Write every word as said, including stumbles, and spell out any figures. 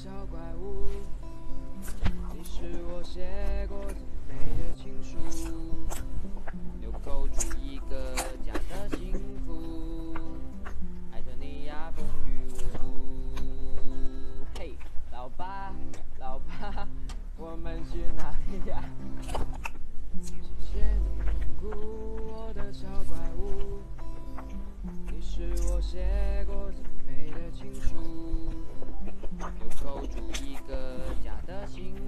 小怪物，你是我写过最美的情书，纽扣住一个家的幸福，爱着你呀，风雨无阻。嘿，老爸，老爸，我们去哪里呀？谢谢你照顾我的小怪物，你是我写过最美的情书。 又扣住一个假的心。